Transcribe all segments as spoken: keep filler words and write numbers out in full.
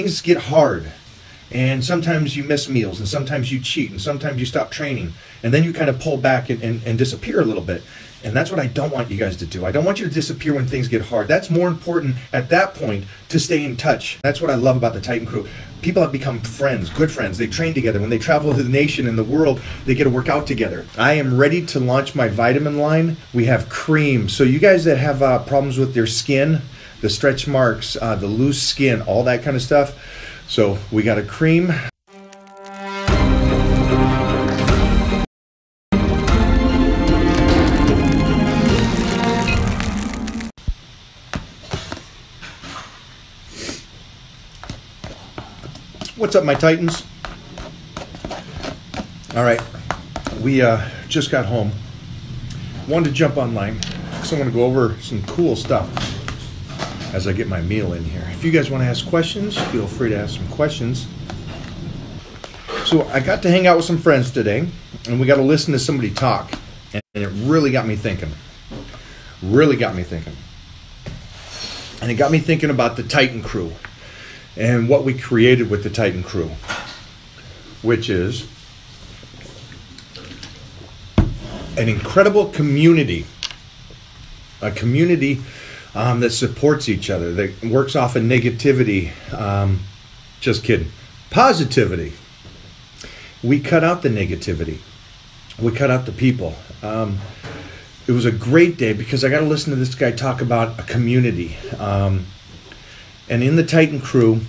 things get hard, and sometimes you miss meals, and sometimes you cheat, and sometimes you stop training, and then you kind of pull back and, and, and disappear a little bit. And that's what I don't want you guys to do. I don't want you to disappear when things get hard. That's more important at that point, to stay in touch. That's what I love about the Titan crew. People have become friends, good friends. They train together. When they travel to the nation and the world, they get to work out together. I am ready to launch my vitamin line. We have cream. So you guys that have uh, problems with their skin, the stretch marks, uh, the loose skin, all that kind of stuff. So we got a cream. What's up, my Titans? All right, we uh, just got home. Wanted to jump online, so I'm gonna go over some cool stuff as I get my meal in here. If you guys wanna ask questions, feel free to ask some questions. So I got to hang out with some friends today, and we got to listen to somebody talk, and it really got me thinking. Really got me thinking. And it got me thinking about the Titan crew. And what we created with the Titan crew, which is an incredible community, a community um, that supports each other, that works off of negativity. Um, just kidding. Positivity. We cut out the negativity. We cut out the people. Um, it was a great day because I got to listen to this guy talk about a community. Um, And in the Titan crew,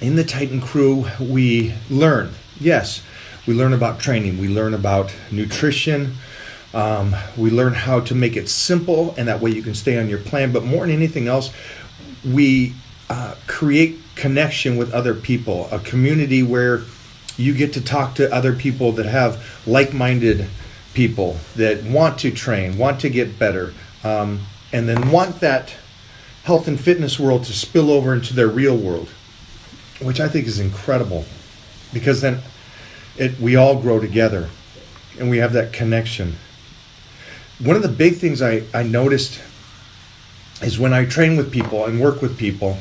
in the Titan crew, we learn. Yes, we learn about training. We learn about nutrition. Um, we learn how to make it simple, and that way you can stay on your plan. But more than anything else, we uh, create connection with other people, a community where you get to talk to other people that have like-minded people that want to train, want to get better, um, and then want that health and fitness world to spill over into their real world, which I think is incredible, because then it, we all grow together and we have that connection. One of the big things I, I noticed is when I train with people and work with people,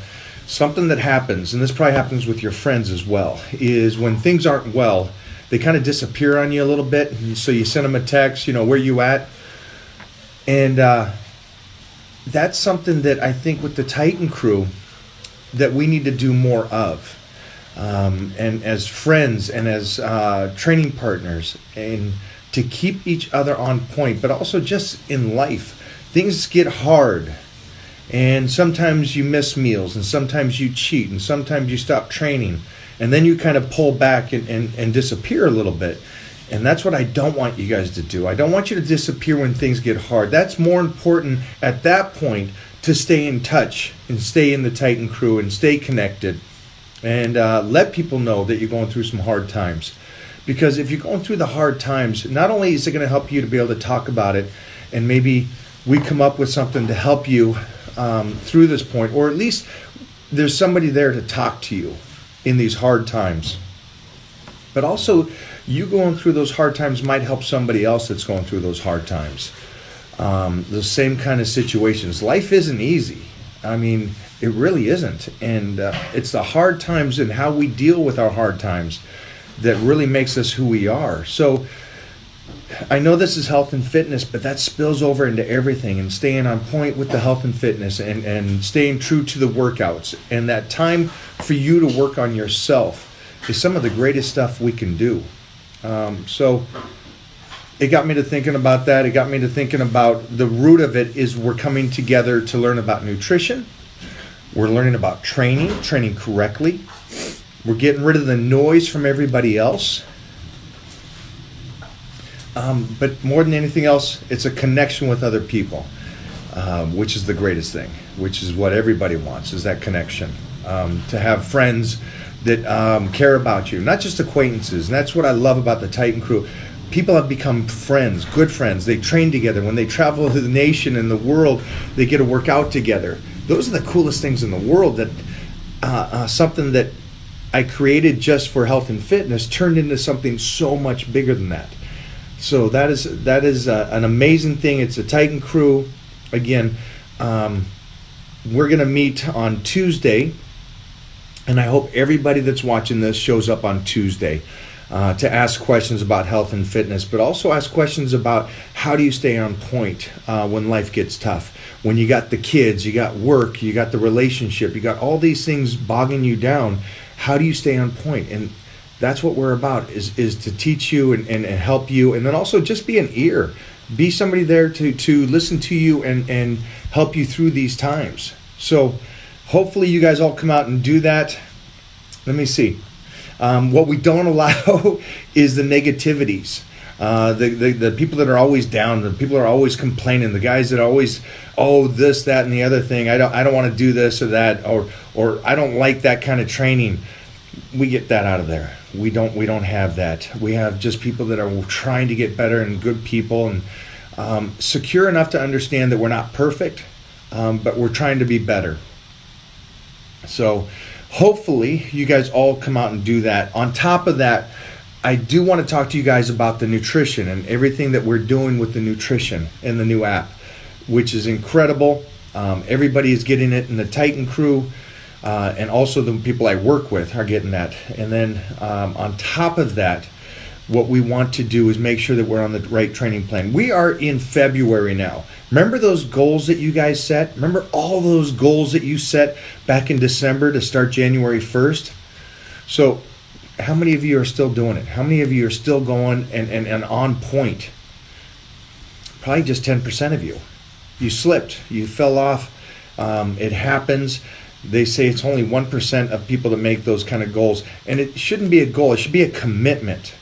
something that happens, and this probably happens with your friends as well, is when things aren't well, they kind of disappear on you a little bit. And so you send them a text, you know, where you at? And, uh, that's something that I think with the Titan crew that we need to do more of, um, and as friends and as uh, training partners, and to keep each other on point, but also just in life. Things get hard, and sometimes you miss meals, and sometimes you cheat, and sometimes you stop training, and then you kind of pull back and, and, and disappear a little bit. And that's what I don't want you guys to do. I don't want you to disappear when things get hard. That's more important at that point, to stay in touch and stay in the Titan crew and stay connected, and uh, let people know that you're going through some hard times. Because if you're going through the hard times, not only is it going to help you to be able to talk about it, and maybe we come up with something to help you um, through this point, or at least there's somebody there to talk to you in these hard times. But also, you going through those hard times might help somebody else that's going through those hard times. Um, the same kind of situations. Life isn't easy. I mean, it really isn't. And uh, it's the hard times and how we deal with our hard times that really makes us who we are. So I know this is health and fitness, but that spills over into everything, and staying on point with the health and fitness, and, and staying true to the workouts, and that time for you to work on yourself is some of the greatest stuff we can do. Um, so it got me to thinking about that. It got me to thinking about the root of it is we're coming together to learn about nutrition. We're learning about training, training correctly. We're getting rid of the noise from everybody else. Um, but more than anything else, it's a connection with other people, um, which is the greatest thing, which is what everybody wants, is that connection. Um, to have friends that um, care about you, not just acquaintances. And that's what I love about the Titan crew. People have become friends, good friends. They train together. When they travel to the nation and the world, they get to work out together. Those are the coolest things in the world, that uh, uh, something that I created just for health and fitness turned into something so much bigger than that. So that is, that is uh, an amazing thing. It's a Titan crew. Again, um, we're going to meet on Tuesday And I hope everybody that's watching this shows up on Tuesday uh, to ask questions about health and fitness, but also ask questions about how do you stay on point uh, when life gets tough, when you got the kids, you got work, you got the relationship, you got all these things bogging you down. How do you stay on point? And that's what we're about, is is to teach you and, and, and help you, and then also just be an ear. Be somebody there to, to listen to you and, and help you through these times. So hopefully you guys all come out and do that. Let me see. Um, what we don't allow is the negativities. Uh, the, the, the people that are always down, the people that are always complaining, the guys that are always, oh, this, that, and the other thing. I don't I don't want to do this or that, or or I don't like that kind of training. We get that out of there. We don't we don't have that. We have just people that are trying to get better, and good people, and um, secure enough to understand that we're not perfect, um, but we're trying to be better. So hopefully you guys all come out and do that. On top of that, I do want to talk to you guys about the nutrition and everything that we're doing with the nutrition in the new app, which is incredible. Um, everybody is getting it in the Titan crew. Uh, and also the people I work with are getting that. And then um, on top of that, what we want to do is make sure that we're on the right training plan. We are in February now. Remember those goals that you guys set? Remember all those goals that you set back in December to start January first? So how many of you are still doing it? How many of you are still going and, and, and on point? Probably just ten percent of you. You slipped. You fell off. Um, it happens. They say it's only one percent of people that make those kind of goals. And it shouldn't be a goal. It should be a commitment.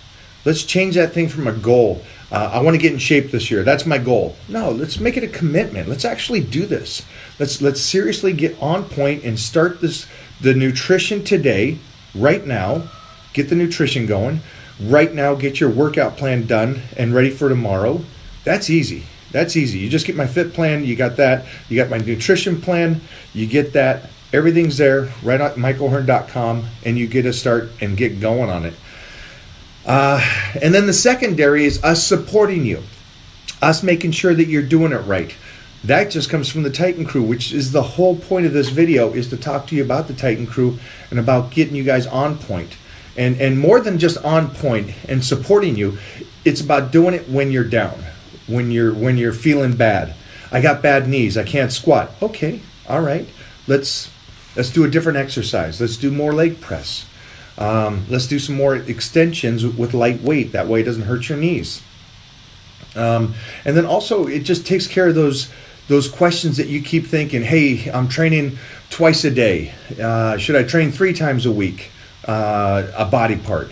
Let's change that thing from a goal. Uh, I want to get in shape this year. That's my goal. No, let's make it a commitment. Let's actually do this. Let's let's seriously get on point and start this the nutrition today, right now. Get the nutrition going. Right now, get your workout plan done and ready for tomorrow. That's easy. That's easy. You just get my fit plan. You got that. You got my nutrition plan. You get that. Everything's there, right at Mike O'Hearn dot com, and you get a start and get going on it. Uh, and then the secondary is us supporting you, us making sure that you're doing it right. That just comes from the Titan crew, which is the whole point of this video, is to talk to you about the Titan crew and about getting you guys on point. And, and more than just on point and supporting you, it's about doing it when you're down, when you're, when you're feeling bad. I got bad knees. I can't squat. Okay, all right. Let's... Let's do a different exercise. Let's do more leg press. Um, let's do some more extensions with light weight. That way it doesn't hurt your knees. Um, and then also it just takes care of those those questions that you keep thinking, hey, I'm training twice a day. Uh, should I train three times a week, uh, a body part?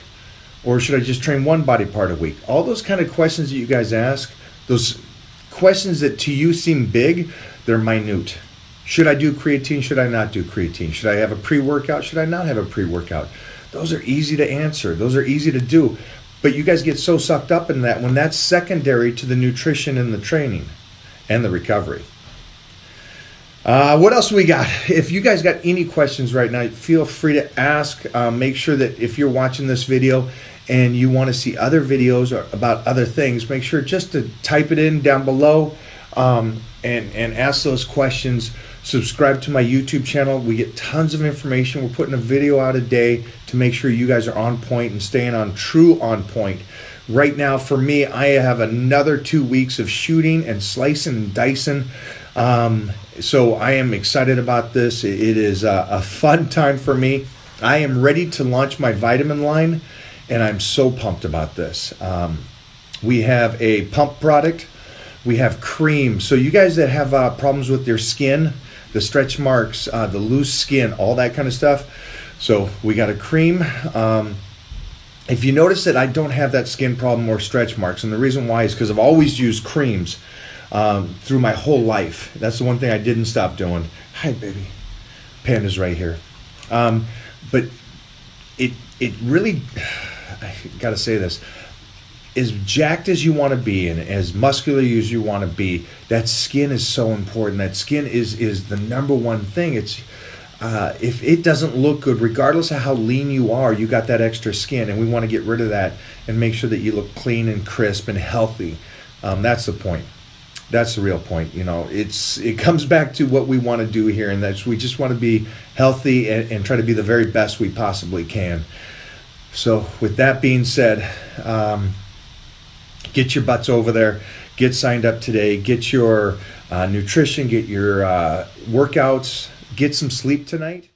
Or should I just train one body part a week? All those kind of questions that you guys ask, those questions that to you seem big, they're minute. Should I do creatine? Should I not do creatine? Should I have a pre-workout? Should I not have a pre-workout? Those are easy to answer. Those are easy to do. But you guys get so sucked up in that when that's secondary to the nutrition and the training and the recovery. Uh, what else we got? If you guys got any questions right now, feel free to ask. Uh, make sure that if you're watching this video and you want to see other videos or about other things, make sure just to type it in down below um, and, and ask those questions. Subscribe to my YouTube channel. We get tons of information. We're putting a video out a day to make sure you guys are on point and staying on true on point. Right now, for me, I have another two weeks of shooting and slicing and dicing. Um, so I am excited about this. It is a, a fun time for me. I am ready to launch my vitamin line, and I'm so pumped about this. Um, we have a pump product. We have cream. So you guys that have uh, problems with your skin, the stretch marks, uh, the loose skin, all that kind of stuff. So we got a cream. Um, if you notice that I don't have that skin problem or stretch marks, and the reason why is because I've always used creams um, through my whole life. That's the one thing I didn't stop doing. Hi, baby. Panda's right here. Um, but it it really, I gotta say this. As jacked as you want to be and as muscular as you want to be, that skin is so important. That skin is is the number one thing. It's uh, if it doesn't look good, regardless of how lean you are, you got that extra skin, and we want to get rid of that and make sure that you look clean and crisp and healthy. Um, that's the point. that's the real point. You know, it's it comes back to what we want to do here, and that's we just want to be healthy and, and try to be the very best we possibly can. So with that being said, um, get your butts over there, get signed up today, get your uh, nutrition, get your uh, workouts, get some sleep tonight.